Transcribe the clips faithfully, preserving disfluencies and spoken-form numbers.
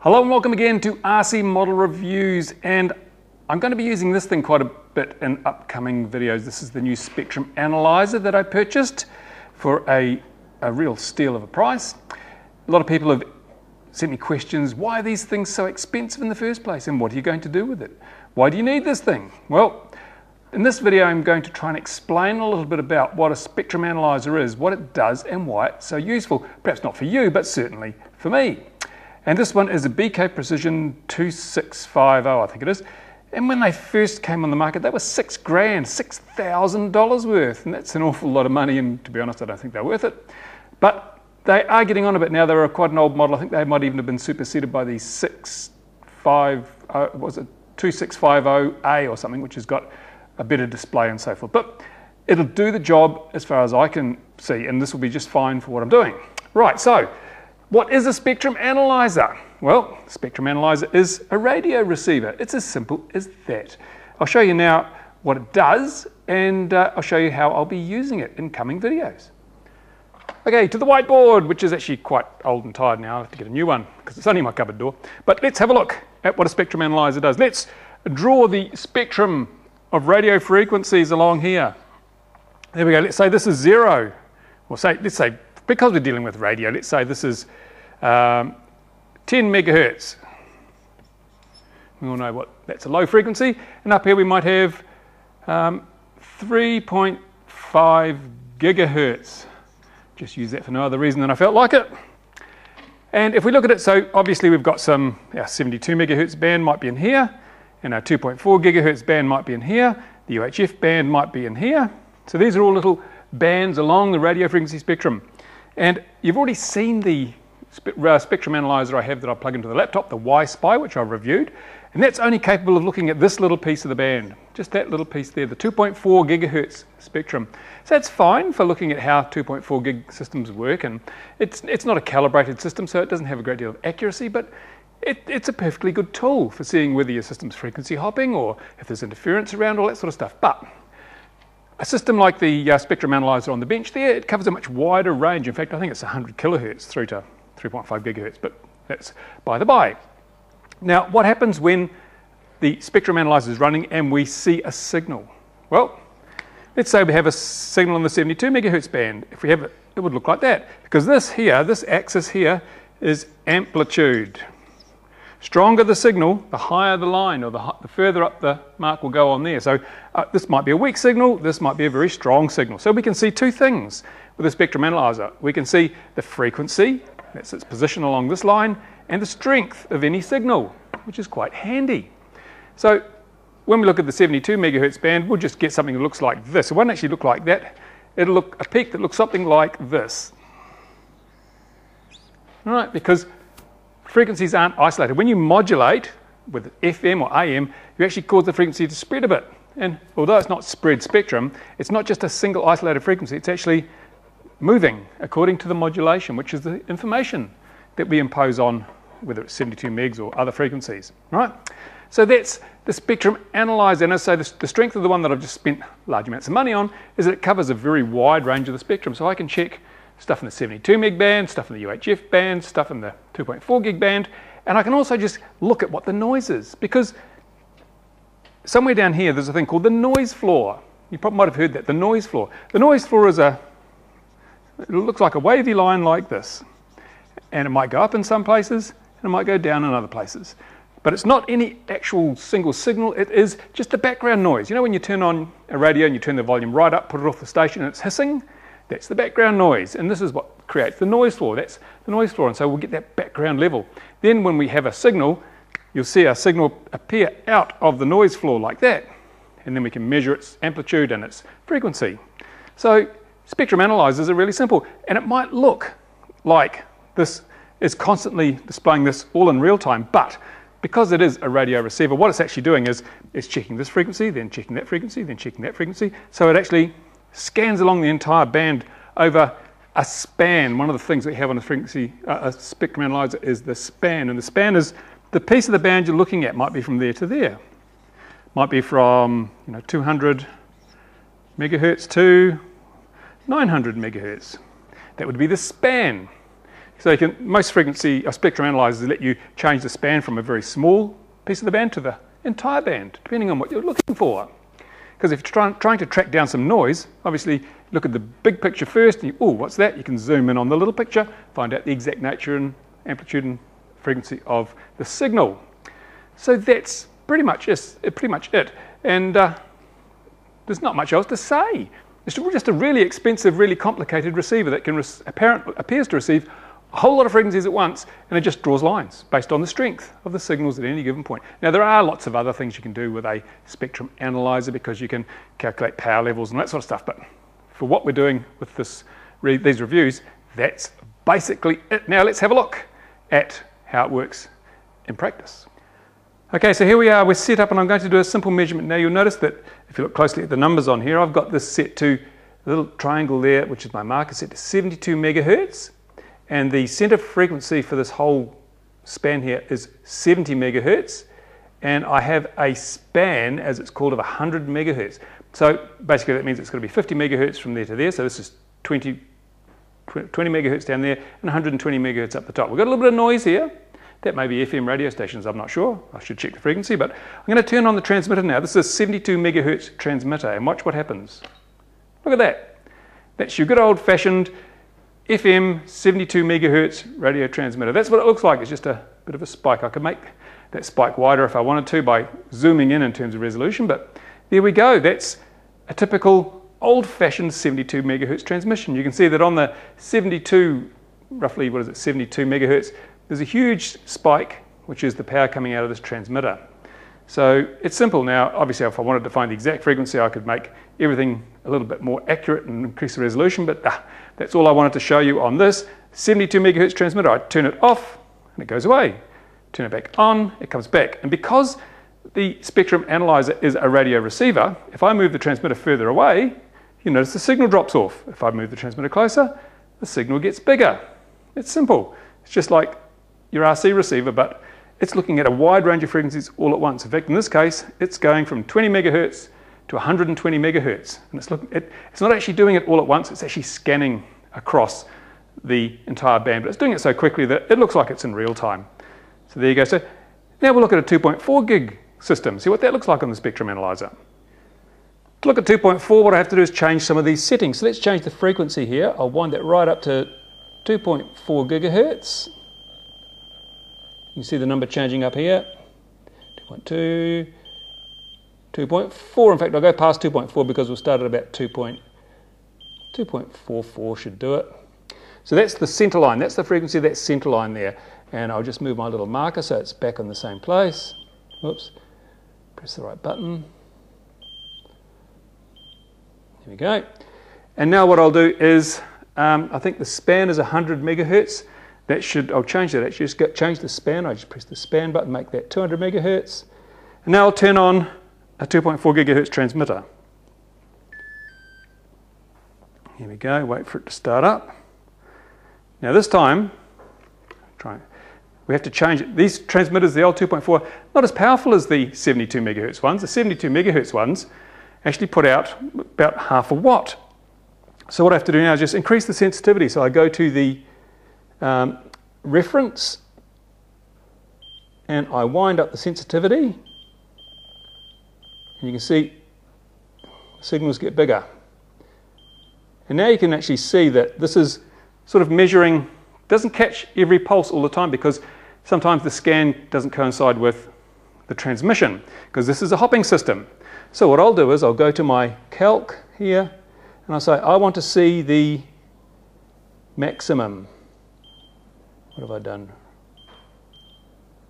Hello and welcome again to R C Model Reviews, and I'm going to be using this thing quite a bit in upcoming videos. This is the new spectrum analyzer that I purchased for a, a real steal of a price. A lot of people have sent me questions, why are these things so expensive in the first place and what are you going to do with it? Why do you need this thing? Well, in this video I'm going to try and explain a little bit about what a spectrum analyzer is, what it does and why it's so useful. Perhaps not for you, but certainly for me. And this one is a B K Precision twenty-six fifty, I think it is. And when they first came on the market, they were six grand, six thousand dollars worth. And that's an awful lot of money, and to be honest, I don't think they're worth it. But they are getting on a bit now. They're quite an old model. I think they might even have been superseded by the six fifty, was it twenty-six fifty A or something, which has got a better display and so forth. But it'll do the job as far as I can see, and this will be just fine for what I'm doing. Right, so what is a spectrum analyzer? Well, spectrum analyzer is a radio receiver. It's as simple as that. I'll show you now what it does, and uh, I'll show you how I'll be using it in coming videos. Okay, to the whiteboard, which is actually quite old and tired now. I have to get a new one because it's only my cupboard door. But let's have a look at what a spectrum analyzer does. Let's draw the spectrum of radio frequencies along here. There we go. Let's say this is zero. Or say, let's say, because we're dealing with radio, let's say this is um, ten megahertz. We all know what that's a low frequency. And up here we might have um, three point five gigahertz. Just use that for no other reason than I felt like it. And if we look at it, so obviously we've got some, our seventy-two megahertz band might be in here, and our two point four gigahertz band might be in here, the U H F band might be in here. So these are all little bands along the radio frequency spectrum. And you've already seen the spectrum analyzer I have that I plug into the laptop, the Y-Spy, which I've reviewed, and that's only capable of looking at this little piece of the band, just that little piece there, the two point four gigahertz spectrum. So that's fine for looking at how two point four gig systems work, and it's, it's not a calibrated system, so it doesn't have a great deal of accuracy, but it, it's a perfectly good tool for seeing whether your system's frequency hopping or if there's interference around, all that sort of stuff. But a system like the uh, spectrum analyzer on the bench there, it covers a much wider range. In fact, I think it's one hundred kilohertz through to three point five gigahertz, but that's by the by. Now, what happens when the spectrum analyzer is running and we see a signal? Well, let's say we have a signal on the seventy-two megahertz band. If we have it, it would look like that, because this here, this axis here, is amplitude. Stronger the signal, the higher the line, or the, the further up the mark will go on there. So uh, this might be a weak signal, this might be a very strong signal. So we can see two things with a spectrum analyzer. We can see the frequency, that's its position along this line, and the strength of any signal, which is quite handy. So when we look at the seventy-two megahertz band, we'll just get something that looks like this. It won't actually look like that. It'll look a peak that looks something like this. All right, because frequencies aren't isolated. When you modulate with F M or A M, you actually cause the frequency to spread a bit. And although it's not spread spectrum, it's not just a single isolated frequency, it's actually moving according to the modulation, which is the information that we impose on whether it's seventy-two megs or other frequencies, right? So that's the spectrum analyzer. And as I say, the strength of the one that I've just spent large amounts of money on is that it covers a very wide range of the spectrum. So I can check stuff in the seventy-two meg band, stuff in the U H F band, stuff in the two point four gig band, and I can also just look at what the noise is, because somewhere down here there's a thing called the noise floor. You probably might have heard that, the noise floor. The noise floor is a, it looks like a wavy line like this, and it might go up in some places, and it might go down in other places. But it's not any actual single signal, it is just the background noise. You know when you turn on a radio and you turn the volume right up, put it off the station and it's hissing? That's the background noise, and this is what creates the noise floor. That's the noise floor, and so we'll get that background level. Then when we have a signal, you'll see our signal appear out of the noise floor like that, and then we can measure its amplitude and its frequency. So spectrum analyzers are really simple, and it might look like this is constantly displaying this all in real time, but because it is a radio receiver, what it's actually doing is it's checking this frequency, then checking that frequency, then checking that frequency, so it actually scans along the entire band over a span. One of the things that we have on a frequency uh, a spectrum analyzer is the span, and the span is the piece of the band you're looking at. Might be from there to there, might be from, you know, two hundred megahertz to nine hundred megahertz. That would be the span. So you can, most frequency uh, spectrum analyzers let you change the span from a very small piece of the band to the entire band, depending on what you're looking for. Because if you're try, trying to track down some noise, obviously look at the big picture first, and you, oh, what's that? You can zoom in on the little picture, find out the exact nature and amplitude and frequency of the signal. So that's pretty much it, pretty much it. and uh, there's not much else to say. It's just a really expensive, really complicated receiver that can re apparent, appears to receive a whole lot of frequencies at once, and it just draws lines based on the strength of the signals at any given point. Now, there are lots of other things you can do with a spectrum analyzer, because you can calculate power levels and that sort of stuff, but for what we're doing with this re these reviews, that's basically it. Now, let's have a look at how it works in practice. Okay, so here we are, we're set up, and I'm going to do a simple measurement. Now, you'll notice that if you look closely at the numbers on here, I've got this set to a little triangle there, which is my marker, set to seventy-two megahertz. And the center frequency for this whole span here is seventy megahertz, and I have a span, as it's called, of one hundred megahertz. So basically that means it's going to be fifty megahertz from there to there. So this is twenty megahertz down there and one hundred twenty megahertz up the top. We've got a little bit of noise here. That may be F M radio stations, I'm not sure. I should check the frequency, but I'm going to turn on the transmitter now. This is a seventy-two megahertz transmitter, and watch what happens. Look at that. That's your good old-fashioned F M seventy-two megahertz radio transmitter. That's what it looks like. It's just a bit of a spike. I could make that spike wider if I wanted to by zooming in in terms of resolution, but there we go. That's a typical old-fashioned seventy-two megahertz transmission. You can see that on the seventy-two, roughly, what is it, seventy-two megahertz, there's a huge spike, which is the power coming out of this transmitter. So it's simple now. Obviously, if I wanted to find the exact frequency, I could make everything a little bit more accurate and increase the resolution, but ah, that's all I wanted to show you on this seventy-two megahertz transmitter. I turn it off and it goes away. Turn it back on, it comes back. And because the spectrum analyzer is a radio receiver, if I move the transmitter further away, you notice the signal drops off. If I move the transmitter closer, the signal gets bigger. It's simple. It's just like your R C receiver, but it's looking at a wide range of frequencies all at once. In fact, in this case, it's going from twenty megahertz to one hundred twenty megahertz. And it's, looking, it, it's not actually doing it all at once, it's actually scanning across the entire band, but it's doing it so quickly that it looks like it's in real time. So there you go. So now we'll look at a two point four gig system, see what that looks like on the spectrum analyzer. To look at two point four, what I have to do is change some of these settings. So let's change the frequency here. I'll wind it right up to two point four gigahertz. You can see the number changing up here, two point two, two point four. In fact, I'll go past two point four because we'll start at about two point four four should do it. So that's the center line, that's the frequency, that's center line there. And I'll just move my little marker so it's back in the same place. Whoops, press the right button. There we go. And now what I'll do is, um, I think the span is one hundred megahertz. That should, I'll change that actually, just change the span. I just press the span button, make that two hundred megahertz. And now I'll turn on a two point four gigahertz transmitter. Here we go, wait for it to start up. Now this time, try, we have to change it. These transmitters, the old two point four, not as powerful as the seventy-two megahertz ones. The seventy-two megahertz ones actually put out about half a watt. So what I have to do now is just increase the sensitivity. So I go to the Um, reference, and I wind up the sensitivity, and you can see signals get bigger. And now you can actually see that this is sort of measuring, doesn't catch every pulse all the time, because sometimes the scan doesn't coincide with the transmission, because this is a hopping system. So what I'll do is I'll go to my calc here, and I'll say I want to see the maximum. What have I done?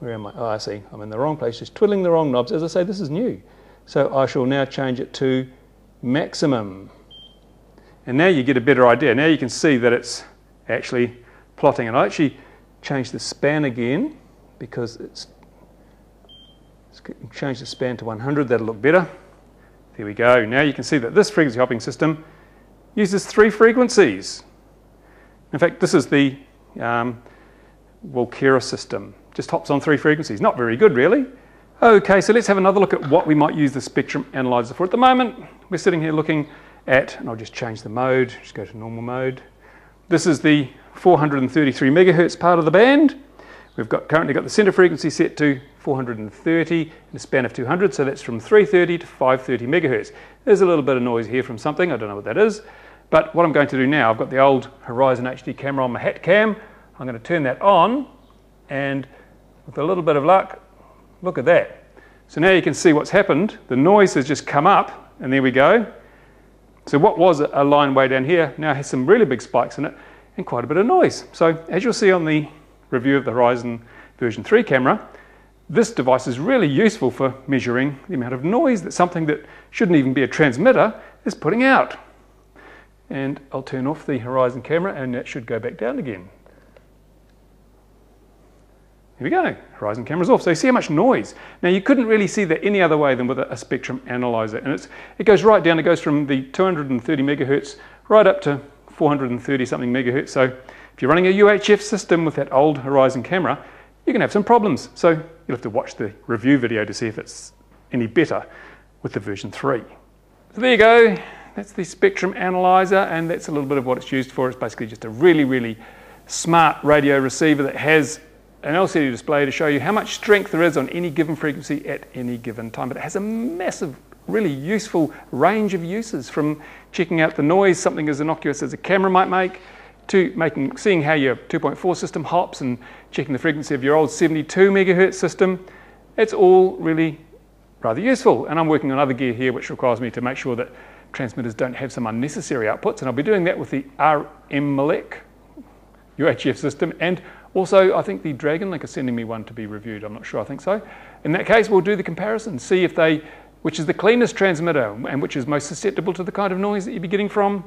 Where am I? Oh, I see. I'm in the wrong place, just twiddling the wrong knobs. As I say, this is new. So I shall now change it to maximum. And now you get a better idea. Now you can see that it's actually plotting. And I actually changed the span again, because it's, it's change the span to one hundred. That'll look better. There we go. Now you can see that this frequency hopping system uses three frequencies. In fact, this is the Um, Walkera system, just hops on three frequencies. Not very good, really. Okay, so let's have another look at what we might use the spectrum analyzer for. At the moment, we're sitting here looking at, and I'll just change the mode, just go to normal mode. This is the four hundred thirty-three megahertz part of the band. We've got currently got the center frequency set to four hundred thirty in a span of two hundred, so that's from three thirty to five thirty megahertz. There's a little bit of noise here from something, I don't know what that is, but what I'm going to do now, I've got the old Horizon H D camera on my hat cam, I'm going to turn that on, and with a little bit of luck, look at that. So now you can see what's happened, the noise has just come up, and there we go. So what was a line way down here now has some really big spikes in it, and quite a bit of noise. So as you'll see on the review of the Horizon version three camera, this device is really useful for measuring the amount of noise that something that shouldn't even be a transmitter is putting out. And I'll turn off the Horizon camera and that should go back down again. Here we go, Horizon camera's off. So you see how much noise. Now you couldn't really see that any other way than with a spectrum analyzer. And it's, it goes right down, it goes from the two hundred thirty megahertz right up to four hundred thirty something megahertz. So if you're running a U H F system with that old Horizon camera, you can have some problems. So you'll have to watch the review video to see if it's any better with the version three. So there you go, that's the spectrum analyzer, and that's a little bit of what it's used for. It's basically just a really, really smart radio receiver that has an L C D display to show you how much strength there is on any given frequency at any given time. But it has a massive, really useful range of uses, from checking out the noise something as innocuous as a camera might make, to making, seeing how your two point four system hops and checking the frequency of your old seventy-two megahertz system. It's all really rather useful. And I'm working on other gear here which requires me to make sure that transmitters don't have some unnecessary outputs, and I'll be doing that with the RCModelReviews U H F system, and also I think the Dragon Link are sending me one to be reviewed, I'm not sure, I think so. In that case we'll do the comparison, see if they, which is the cleanest transmitter and which is most susceptible to the kind of noise that you'd be getting from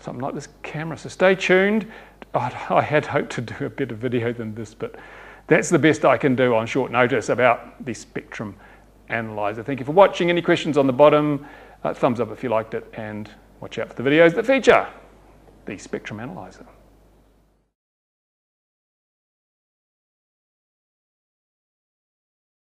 something like this camera. So stay tuned. I had hoped to do a better video than this, but that's the best I can do on short notice about the spectrum analyzer. Thank you for watching. Any questions on the bottom, uh, thumbs up if you liked it, and watch out for the videos that feature the spectrum analyzer.